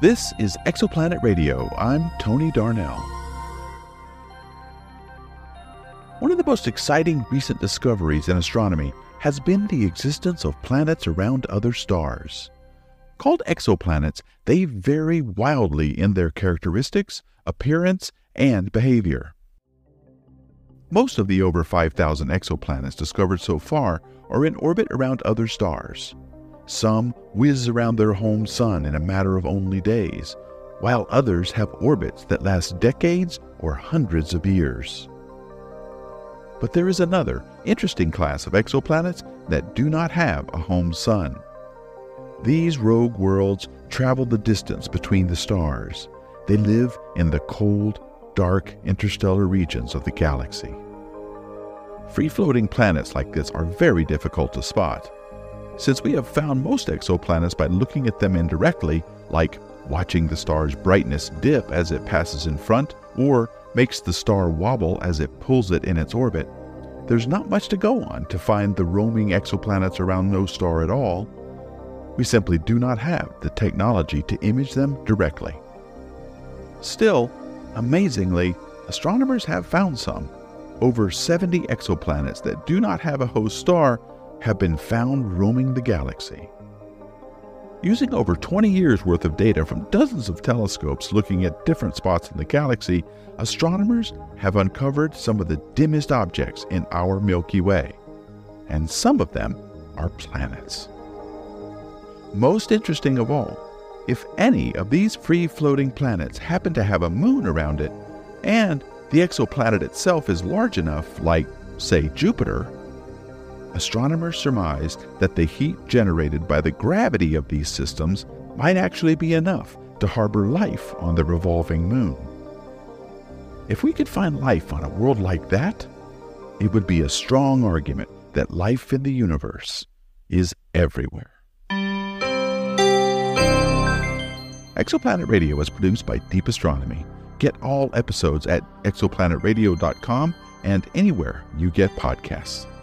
This is Exoplanet Radio. I'm Tony Darnell. One of the most exciting recent discoveries in astronomy has been the existence of planets around other stars. Called exoplanets, they vary wildly in their characteristics, appearance, and behavior. Most of the over 5,000 exoplanets discovered so far are in orbit around other stars. Some whiz around their home sun in a matter of only days, while others have orbits that last decades or hundreds of years. But there is another interesting class of exoplanets that do not have a home sun. These rogue worlds travel the distance between the stars. They live in the cold, dark interstellar regions of the galaxy. Free-floating planets like this are very difficult to spot. Since we have found most exoplanets by looking at them indirectly, like watching the star's brightness dip as it passes in front or makes the star wobble as it pulls it in its orbit, there's not much to go on to find the roaming exoplanets around no star at all. We simply do not have the technology to image them directly. Still, amazingly, astronomers have found some. Over 70 exoplanets that do not have a host star have been found roaming the galaxy. Using over 20 years worth of data from dozens of telescopes looking at different spots in the galaxy, astronomers have uncovered some of the dimmest objects in our Milky Way, and some of them are planets. Most interesting of all, if any of these free-floating planets happen to have a moon around it, and the exoplanet itself is large enough, like, say, Jupiter, astronomers surmised that the heat generated by the gravity of these systems might actually be enough to harbor life on the revolving moon. If we could find life on a world like that, it would be a strong argument that life in the universe is everywhere. Exoplanet Radio is produced by Deep Astronomy. Get all episodes at exoplanetradio.com and anywhere you get podcasts.